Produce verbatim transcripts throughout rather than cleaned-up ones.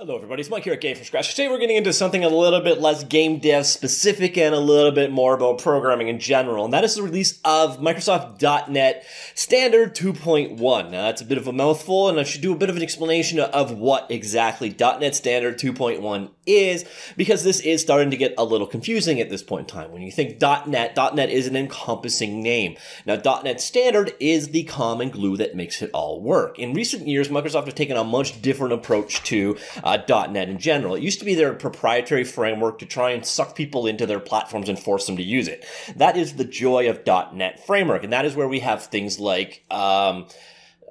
Hello everybody, it's Mike here at Game from Scratch. Today we're getting into something a little bit less game dev specific and a little bit more about programming in general, and that is the release of Microsoft dot net Standard two point one. Now that's a bit of a mouthful, and I should do a bit of an explanation of what exactly dot net Standard two point one is, because this is starting to get a little confusing at this point in time. When you think .NET, .NET is an encompassing name. Now .NET Standard is the common glue that makes it all work. In recent years, Microsoft have taken a much different approach to uh, Uh, .NET in general. It used to be their proprietary framework to try and suck people into their platforms and force them to use it. That is the joy of .NET Framework, and that is where we have things like um,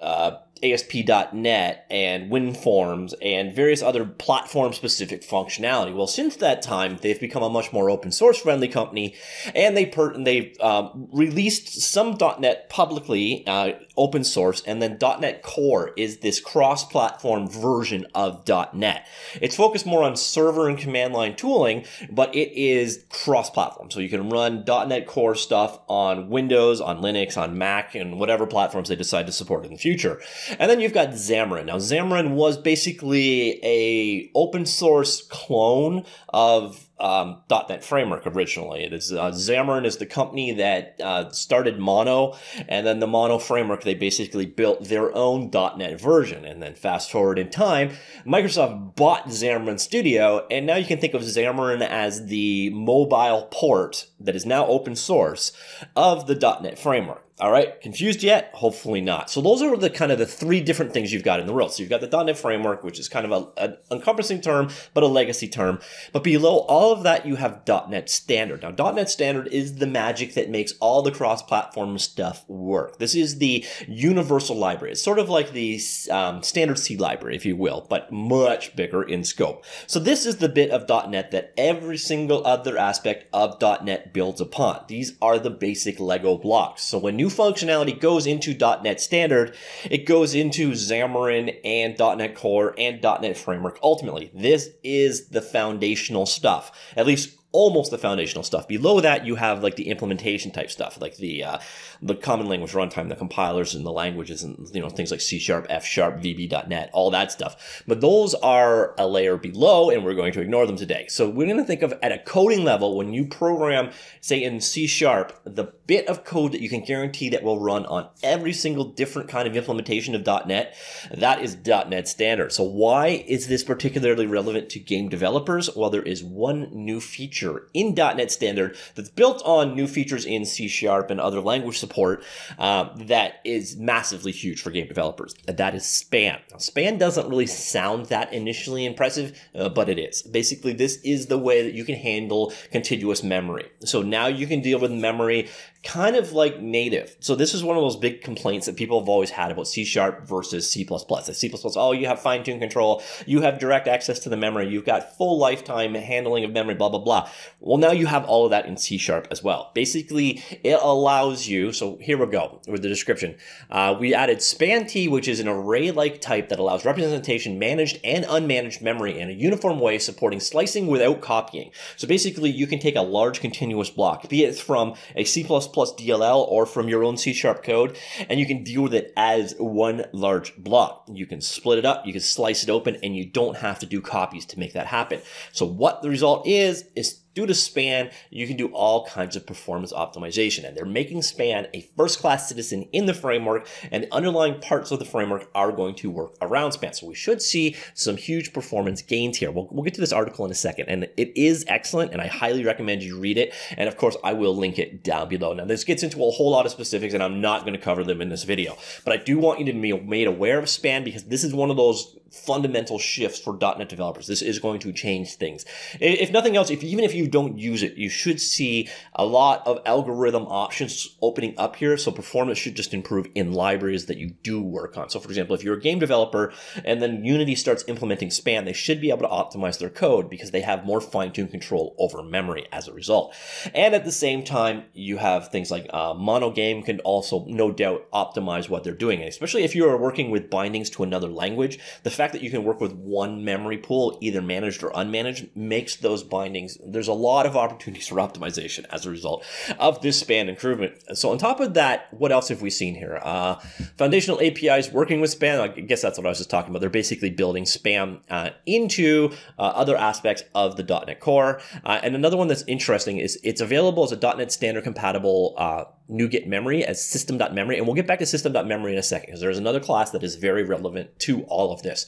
uh, A S P dot net and WinForms and various other platform-specific functionality. Well, since that time, they've become a much more open-source-friendly company, and they per and they um, released some .NET publicly, uh, open-source, and then .NET Core is this cross-platform version of .NET. It's focused more on server and command-line tooling, but it is cross-platform, so you can run .NET Core stuff on Windows, on Linux, on Mac, and whatever platforms they decide to support in the future. And then you've got Xamarin. Now, Xamarin was basically a open source clone of um, .NET Framework originally. It is uh, Xamarin is the company that uh, started Mono, and then the Mono framework, they basically built their own .NET version. And then fast forward in time, Microsoft bought Xamarin Studio, and now you can think of Xamarin as the mobile port that is now open source of the .NET Framework. All right, confused yet? Hopefully not. So those are the kind of the three different things you've got in the world. So you've got the .NET Framework, which is kind of a, an encompassing term, but a legacy term. But below all of that, you have .NET Standard. Now, .NET Standard is the magic that makes all the cross-platform stuff work. This is the universal library. It's sort of like the um, standard C library, if you will, but much bigger in scope. So this is the bit of .NET that every single other aspect of .NET builds upon. These are the basic Lego blocks. So when new functionality goes into .NET Standard, it goes into Xamarin and .NET Core and .NET Framework. Ultimately, this is the foundational stuff, at least almost the foundational stuff. Below that, you have like the implementation type stuff, like the uh, the common language runtime, the compilers and the languages, and you know things like C Sharp, F Sharp, V B dot net, all that stuff. But those are a layer below, and we're going to ignore them today. So we're going to think of at a coding level, when you program, say in C Sharp, the bit of code that you can guarantee that will run on every single different kind of implementation of .NET, that is .NET Standard. So why is this particularly relevant to game developers? Well, there is one new feature in .NET Standard that's built on new features in C Sharp and other language support uh, that is massively huge for game developers. That is Span. Now, Span doesn't really sound that initially impressive, uh, but it is. Basically, this is the way that you can handle contiguous memory. So now you can deal with memory kind of like native. So this is one of those big complaints that people have always had about C Sharp versus C plus plus. That C plus plus, oh, you have fine-tuned control, you have direct access to the memory, you've got full lifetime handling of memory, blah, blah, blah. Well, now you have all of that in C Sharp as well. Basically, it allows you, so here we go with the description. Uh, we added Span T, which is an array-like type that allows representation, managed and unmanaged memory in a uniform way, supporting slicing without copying. So basically, you can take a large continuous block, be it from a C plus plus D L L or from your own C Sharp code, and you can deal with it as one large block. You can split it up, you can slice it open, and you don't have to do copies to make that happen. So what the result is, is due to Span, you can do all kinds of performance optimization, and they're making Span a first-class citizen in the framework, and the underlying parts of the framework are going to work around Span. So we should see some huge performance gains here. We'll, we'll get to this article in a second, and it is excellent, and I highly recommend you read it, and of course, I will link it down below. Now, this gets into a whole lot of specifics, and I'm not going to cover them in this video, but I do want you to be made aware of Span, because this is one of those fundamental shifts for .NET developers. This is going to change things. If nothing else, if even if you don't use it, you should see a lot of algorithm options opening up here. So performance should just improve in libraries that you do work on. So for example, if you're a game developer and then Unity starts implementing Span, they should be able to optimize their code because they have more fine-tuned control over memory as a result. And at the same time, you have things like uh, Mono Game can also no doubt optimize what they're doing. And especially if you are working with bindings to another language, the fact that you can work with one memory pool, either managed or unmanaged, makes those bindings. There's a lot of opportunities for optimization as a result of this Span improvement. So on top of that, what else have we seen here? Uh, foundational A P Is working with Span. I guess that's what I was just talking about. They're basically building Span uh, into uh, other aspects of the dot net Core. Uh, and another one that's interesting is it's available as a dot net Standard compatible uh, NuGet memory as system dot memory. And we'll get back to system dot memory in a second, because there's another class that is very relevant to all of this.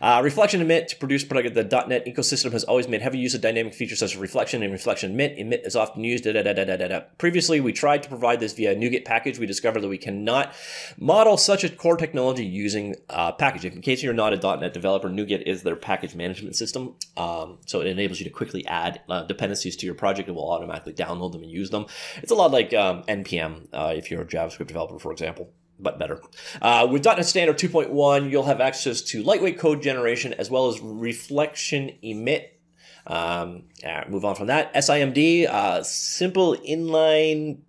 Uh, reflection emit to produce product. The dot net ecosystem has always made heavy use of dynamic features such as reflection and reflection emit. Emit is often used. Da, da, da, da, da, da. Previously, we tried to provide this via NuGet package. We discovered that we cannot model such a core technology using uh, package. In case you're not a dot net developer, NuGet is their package management system. Um, so it enables you to quickly add uh, dependencies to your project and will automatically download them and use them. It's a lot like um, N P M uh, if you're a JavaScript developer, for example, but better. Uh, with dot net Standard two point one, you'll have access to lightweight code generation as well as reflection emit. Um, right, move on from that. S I M D, uh, simple inline.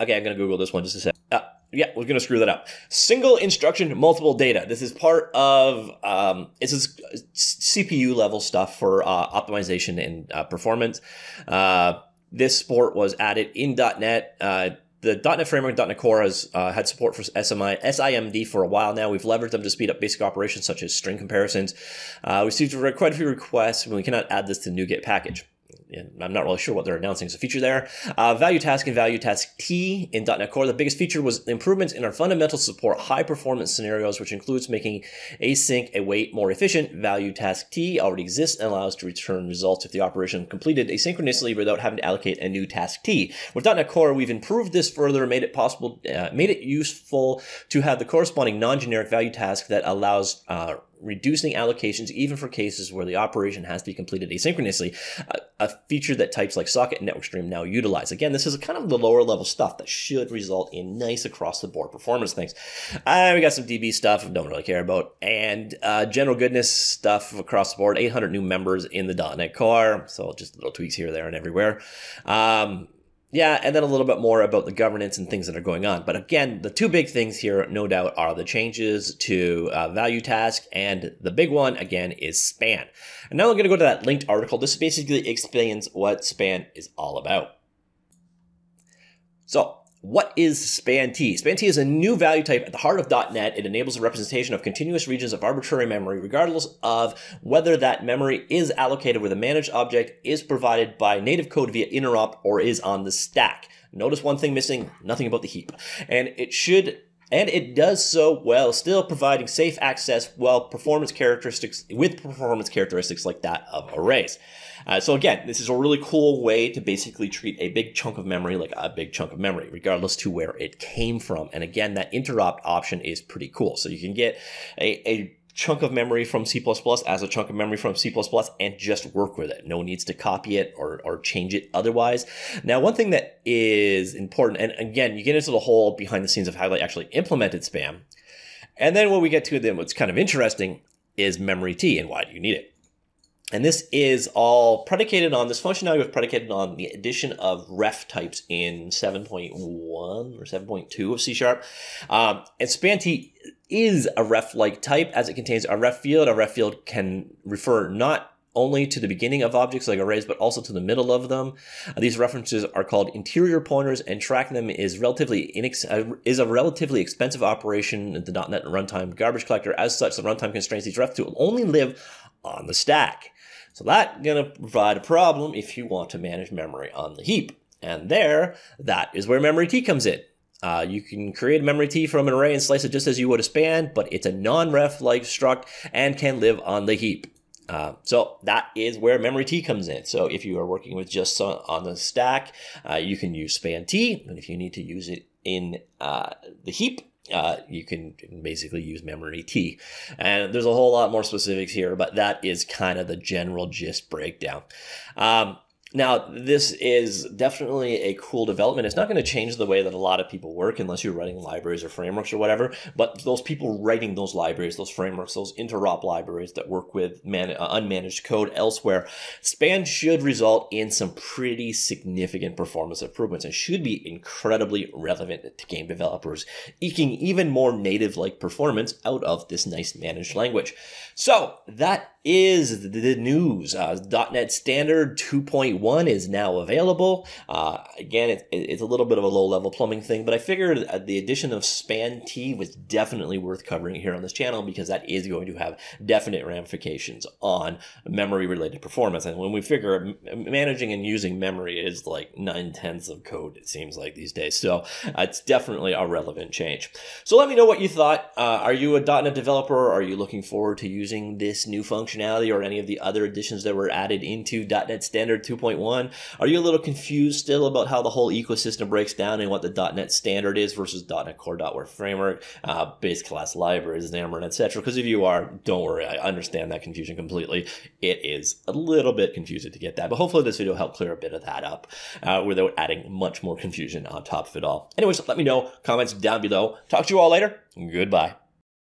Okay, I'm going to Google this one just a sec. Uh, yeah, we're going to screw that up. Single instruction, multiple data. This is part of, um, this is C P U level stuff for uh, optimization and uh, performance. Uh, this support was added in dot net. Uh, The dot net Framework and dot net Core has uh, had support for S I M D for a while now. We've leveraged them to speed up basic operations such as string comparisons. Uh, we received quite a few requests, and we cannot add this to NuGet package. And I'm not really sure what they're announcing as a feature there. Uh, Value Task and Value Task T in dot net Core. The biggest feature was improvements in our fundamental support high-performance scenarios, which includes making async await more efficient. Value Task T already exists and allows to return results if the operation completed asynchronously without having to allocate a new task T. With dot net Core, we've improved this further, made it possible, uh, made it useful to have the corresponding non-generic value task that allows uh, reducing allocations even for cases where the operation has to be completed asynchronously, a, a feature that types like Socket and Network Stream now utilize. Again, this is kind of the lower level stuff that should result in nice across the board performance things. Uh, we got some D B stuff I don't really care about, and uh, general goodness stuff across the board, eight hundred new members in the dot net Core, so just little tweaks here, there, and everywhere. Um, Yeah, and then a little bit more about the governance and things that are going on. But again, the two big things here, no doubt, are the changes to uh, Value Task, and the big one, again, is Span. And now I'm going to go to that linked article. This basically explains what Span is all about. So, what is Span T? Span T is a new value type at the heart of dot net. It enables the representation of continuous regions of arbitrary memory, regardless of whether that memory is allocated with a managed object, is provided by native code via interop, or is on the stack. Notice one thing missing, nothing about the heap. And it should, and it does so while still providing safe access while performance characteristics, with performance characteristics like that of arrays. Uh, so again, this is a really cool way to basically treat a big chunk of memory like a big chunk of memory, regardless to where it came from. And again, that interop option is pretty cool. So you can get a, a chunk of memory from C plus plus as a chunk of memory from C plus plus and just work with it. No needs to copy it or, or change it otherwise. Now, one thing that is important, and again, you get into the whole behind the scenes of how they actually implemented Span. And then what we get to then what's kind of interesting is Memory T and why do you need it? And this is all predicated on, this functionality was predicated on the addition of ref types in seven point one or seven point two of C Sharp. Um, and Span T is a ref-like type as it contains a ref field. A ref field can refer not only to the beginning of objects like arrays, but also to the middle of them. Uh, these references are called interior pointers, and tracking them is relatively inex uh, is a relatively expensive operation at the dot net runtime garbage collector. As such, the runtime constraints these refs to only live on the stack. So that's going to provide a problem if you want to manage memory on the heap. And there, that is where Memory T comes in. Uh, you can create a Memory T from an array and slice it just as you would a Span, but it's a non-ref-like struct and can live on the heap. Uh, so that is where Memory T comes in. So if you are working with just on the stack, uh, you can use Span T, and if you need to use it in uh, the heap, Uh, you can basically use Memory T. And there's a whole lot more specifics here, but that is kind of the general gist breakdown. Um, Now, this is definitely a cool development. It's not going to change the way that a lot of people work unless you're writing libraries or frameworks or whatever. But those people writing those libraries, those frameworks, those interop libraries that work with man uh, unmanaged code elsewhere, Span should result in some pretty significant performance improvements and should be incredibly relevant to game developers, eking even more native-like performance out of this nice managed language. So that is the news. Uh, .NET Standard two point one is now available. Uh, again, it, it's a little bit of a low-level plumbing thing, but I figured the addition of Span T was definitely worth covering here on this channel because that is going to have definite ramifications on memory-related performance. And when we figure managing and using memory is like nine-tenths of code, it seems like these days. So uh, it's definitely a relevant change. So let me know what you thought. Uh, are you a .NET developer? Or are you looking forward to using this new function or any of the other additions that were added into .NET Standard two point one? Are you a little confused still about how the whole ecosystem breaks down and what the .NET Standard is versus .NET Core, .N E T Framework, uh, base class libraries, Xamarin, et cetera? Because if you are, don't worry, I understand that confusion completely. It is a little bit confusing to get that, but hopefully this video helped clear a bit of that up uh, without adding much more confusion on top of it all. Anyways, let me know, comments down below. Talk to you all later. Goodbye.